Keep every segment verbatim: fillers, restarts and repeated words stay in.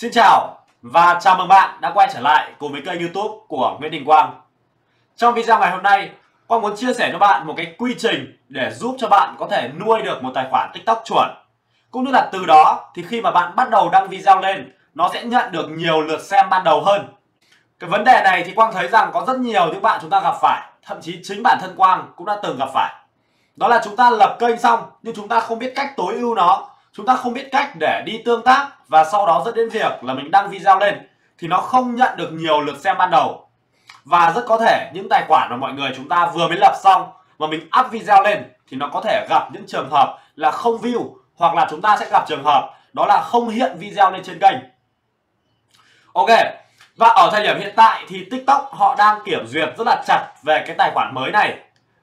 Xin chào và chào mừng bạn đã quay trở lại cùng với kênh YouTube của Nguyễn Đình Quang. Trong video ngày hôm nay, Quang muốn chia sẻ cho bạn một cái quy trình để giúp cho bạn có thể nuôi được một tài khoản TikTok chuẩn. Cũng như là từ đó thì khi mà bạn bắt đầu đăng video lên, nó sẽ nhận được nhiều lượt xem ban đầu hơn. Cái vấn đề này thì Quang thấy rằng có rất nhiều những bạn chúng ta gặp phải, thậm chí chính bản thân Quang cũng đã từng gặp phải. Đó là chúng ta lập kênh xong nhưng chúng ta không biết cách tối ưu nó. Chúng ta không biết cách để đi tương tác và sau đó dẫn đến việc là mình đăng video lên thì nó không nhận được nhiều lượt xem ban đầu. Và rất có thể những tài khoản mà mọi người chúng ta vừa mới lập xong mà mình up video lên thì nó có thể gặp những trường hợp là không view, hoặc là chúng ta sẽ gặp trường hợp đó là không hiện video lên trên kênh. Ok, và ở thời điểm hiện tại thì TikTok họ đang kiểm duyệt rất là chặt về cái tài khoản mới này.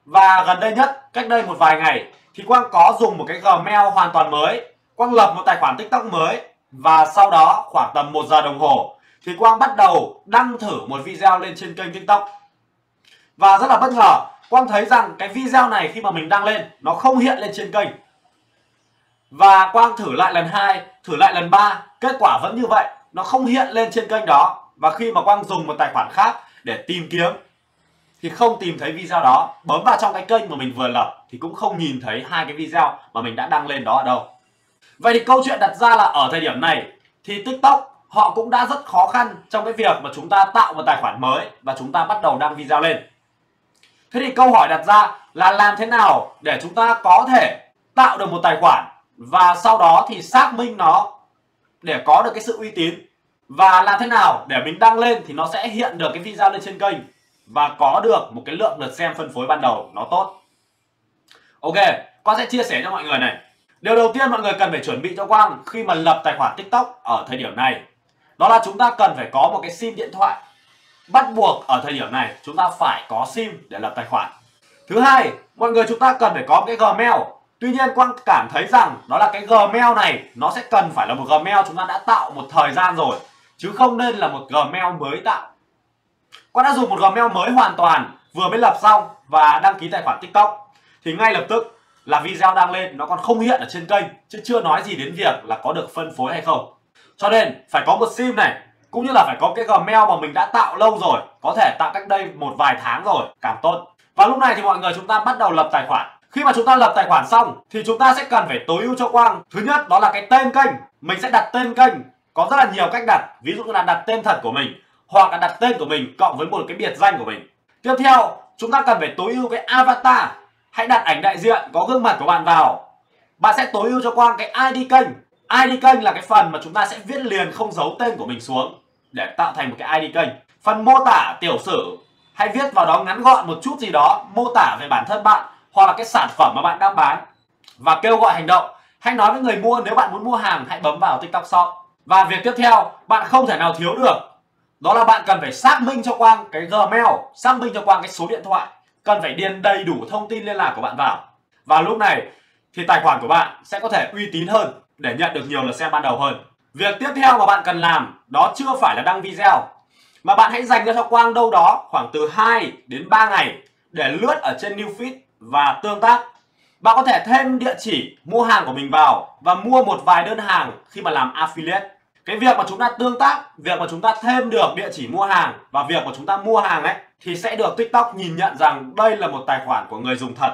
Và gần đây nhất, cách đây một vài ngày thì Quang có dùng một cái Gmail hoàn toàn mới. Quang lập một tài khoản TikTok mới và sau đó khoảng tầm một giờ đồng hồ thì Quang bắt đầu đăng thử một video lên trên kênh TikTok. Và rất là bất ngờ, Quang thấy rằng cái video này khi mà mình đăng lên nó không hiện lên trên kênh. Và Quang thử lại lần hai, thử lại lần ba, kết quả vẫn như vậy, nó không hiện lên trên kênh đó. Và khi mà Quang dùng một tài khoản khác để tìm kiếm thì không tìm thấy video đó, bấm vào trong cái kênh mà mình vừa lập thì cũng không nhìn thấy hai cái video mà mình đã đăng lên đó ở đâu. Vậy thì câu chuyện đặt ra là ở thời điểm này thì TikTok họ cũng đã rất khó khăn trong cái việc mà chúng ta tạo một tài khoản mới và chúng ta bắt đầu đăng video lên. Thế thì câu hỏi đặt ra là làm thế nào để chúng ta có thể tạo được một tài khoản và sau đó thì xác minh nó để có được cái sự uy tín, và làm thế nào để mình đăng lên thì nó sẽ hiện được cái video lên trên kênh và có được một cái lượng lượt xem phân phối ban đầu nó tốt. Ok, Quang sẽ chia sẻ cho mọi người này. Điều đầu tiên mọi người cần phải chuẩn bị cho Quang khi mà lập tài khoản TikTok ở thời điểm này, đó là chúng ta cần phải có một cái sim điện thoại. Bắt buộc ở thời điểm này chúng ta phải có sim để lập tài khoản. Thứ hai, mọi người chúng ta cần phải có một cái Gmail. Tuy nhiên Quang cảm thấy rằng đó là cái Gmail này nó sẽ cần phải là một Gmail chúng ta đã tạo một thời gian rồi, chứ không nên là một Gmail mới tạo. Quang đã dùng một Gmail mới hoàn toàn, vừa mới lập xong và đăng ký tài khoản TikTok thì ngay lập tức là video đăng lên nó còn không hiện ở trên kênh, chứ chưa nói gì đến việc là có được phân phối hay không. Cho nên phải có một sim này, cũng như là phải có cái Gmail mà mình đã tạo lâu rồi, có thể tạo cách đây một vài tháng rồi càng tốt. Và lúc này thì mọi người chúng ta bắt đầu lập tài khoản. Khi mà chúng ta lập tài khoản xong thì chúng ta sẽ cần phải tối ưu cho Quang. Thứ nhất đó là cái tên kênh. Mình sẽ đặt tên kênh, có rất là nhiều cách đặt, ví dụ như là đặt tên thật của mình, hoặc là đặt tên của mình cộng với một cái biệt danh của mình. Tiếp theo chúng ta cần phải tối ưu cái avatar. Hãy đặt ảnh đại diện có gương mặt của bạn vào. Bạn sẽ tối ưu cho Quang cái i đê kênh. i đê kênh là cái phần mà chúng ta sẽ viết liền không giấu tên của mình xuống để tạo thành một cái i đê kênh. Phần mô tả tiểu sử, hãy viết vào đó ngắn gọn một chút gì đó, mô tả về bản thân bạn hoặc là cái sản phẩm mà bạn đang bán. Và kêu gọi hành động, hãy nói với người mua nếu bạn muốn mua hàng hãy bấm vào TikTok Shop. Và việc tiếp theo bạn không thể nào thiếu được, đó là bạn cần phải xác minh cho Quang cái Gmail, xác minh cho Quang cái số điện thoại. Cần phải điền đầy đủ thông tin liên lạc của bạn vào. Và lúc này thì tài khoản của bạn sẽ có thể uy tín hơn để nhận được nhiều lượt xem ban đầu hơn. Việc tiếp theo mà bạn cần làm đó chưa phải là đăng video, mà bạn hãy dành ra cho Quang đâu đó khoảng từ hai đến ba ngày để lướt ở trên new feed và tương tác. Bạn có thể thêm địa chỉ mua hàng của mình vào và mua một vài đơn hàng khi mà làm affiliate. Cái việc mà chúng ta tương tác, việc mà chúng ta thêm được địa chỉ mua hàng và việc mà chúng ta mua hàng ấy thì sẽ được TikTok nhìn nhận rằng đây là một tài khoản của người dùng thật.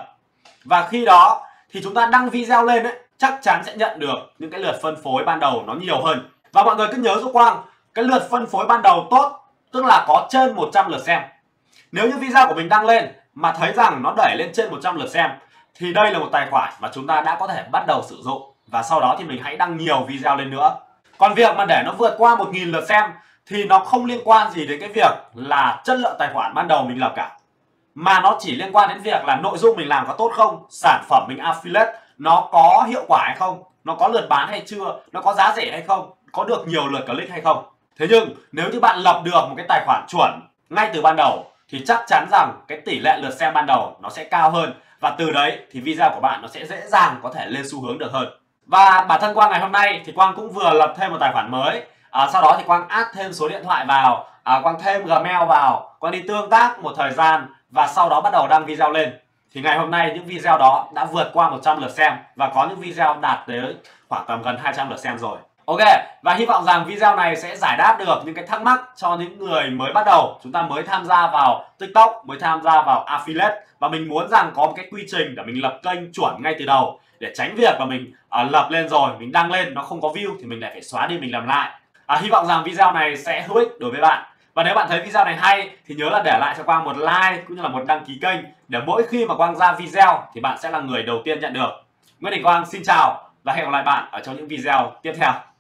Và khi đó thì chúng ta đăng video lên ấy, chắc chắn sẽ nhận được những cái lượt phân phối ban đầu nó nhiều hơn. Và mọi người cứ nhớ giúp Quang cái lượt phân phối ban đầu tốt, tức là có trên một trăm lượt xem. Nếu như video của mình đăng lên mà thấy rằng nó đẩy lên trên một trăm lượt xem thì đây là một tài khoản mà chúng ta đã có thể bắt đầu sử dụng, và sau đó thì mình hãy đăng nhiều video lên nữa. Còn việc mà để nó vượt qua một nghìn lượt xem thì nó không liên quan gì đến cái việc là chất lượng tài khoản ban đầu mình lập cả, mà nó chỉ liên quan đến việc là nội dung mình làm có tốt không, sản phẩm mình affiliate nó có hiệu quả hay không, nó có lượt bán hay chưa, nó có giá rẻ hay không, có được nhiều lượt click hay không. Thế nhưng nếu như bạn lập được một cái tài khoản chuẩn ngay từ ban đầu thì chắc chắn rằng cái tỷ lệ lượt xem ban đầu nó sẽ cao hơn, và từ đấy thì video của bạn nó sẽ dễ dàng có thể lên xu hướng được hơn. Và bản thân Quang ngày hôm nay thì Quang cũng vừa lập thêm một tài khoản mới, à, sau đó thì Quang add thêm số điện thoại vào, à, Quang thêm Gmail vào, Quang đi tương tác một thời gian và sau đó bắt đầu đăng video lên. Thì ngày hôm nay những video đó đã vượt qua một trăm lượt xem và có những video đạt tới khoảng tầm gần hai trăm lượt xem rồi. Ok, và hy vọng rằng video này sẽ giải đáp được những cái thắc mắc cho những người mới bắt đầu. Chúng ta mới tham gia vào TikTok, mới tham gia vào Affiliate. Và mình muốn rằng có một cái quy trình để mình lập kênh chuẩn ngay từ đầu, để tránh việc mà mình à, lập lên rồi, mình đăng lên, nó không có view thì mình lại phải xóa đi, mình làm lại. à, Hy vọng rằng video này sẽ hữu ích đối với bạn. Và nếu bạn thấy video này hay thì nhớ là để lại cho Quang một like cũng như là một đăng ký kênh, để mỗi khi mà Quang ra video thì bạn sẽ là người đầu tiên nhận được. Nguyễn Đình Quang xin chào và hẹn gặp lại bạn ở trong những video tiếp theo.